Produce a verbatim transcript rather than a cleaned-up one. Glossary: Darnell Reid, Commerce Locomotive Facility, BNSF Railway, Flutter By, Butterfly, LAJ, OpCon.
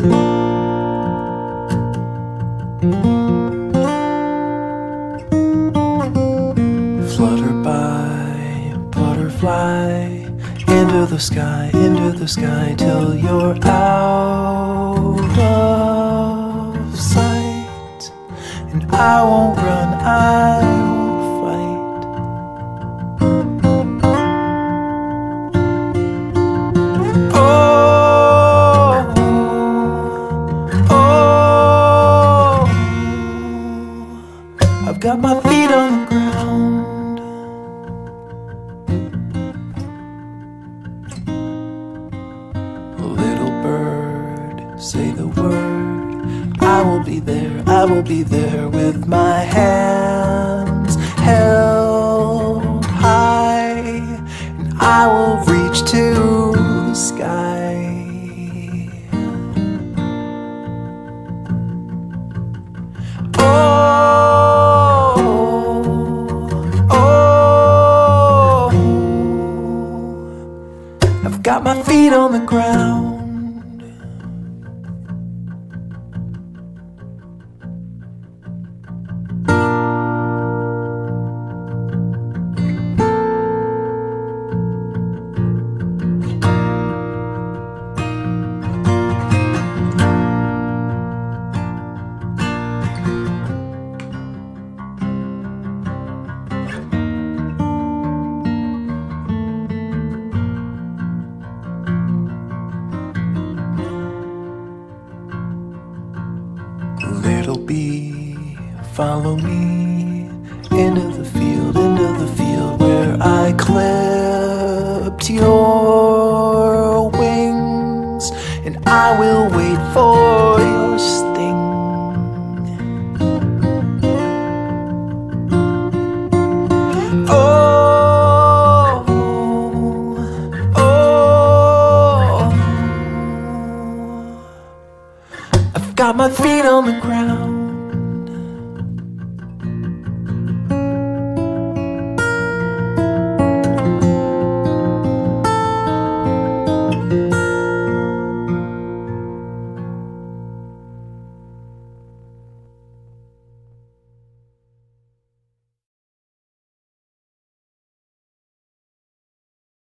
Flutter by, butterfly, into the sky, into the sky, till you're out of sight. And I won't run, I won't fight. Oh, oh, I've got my feet on the ground. Say the word, I will be there, I will be there with my hands held high, and I will reach to the sky. Oh, oh, I've got my feet on the ground. Little bee, follow me into the field, into the field where I clipped your wings, and I will wait for your stay.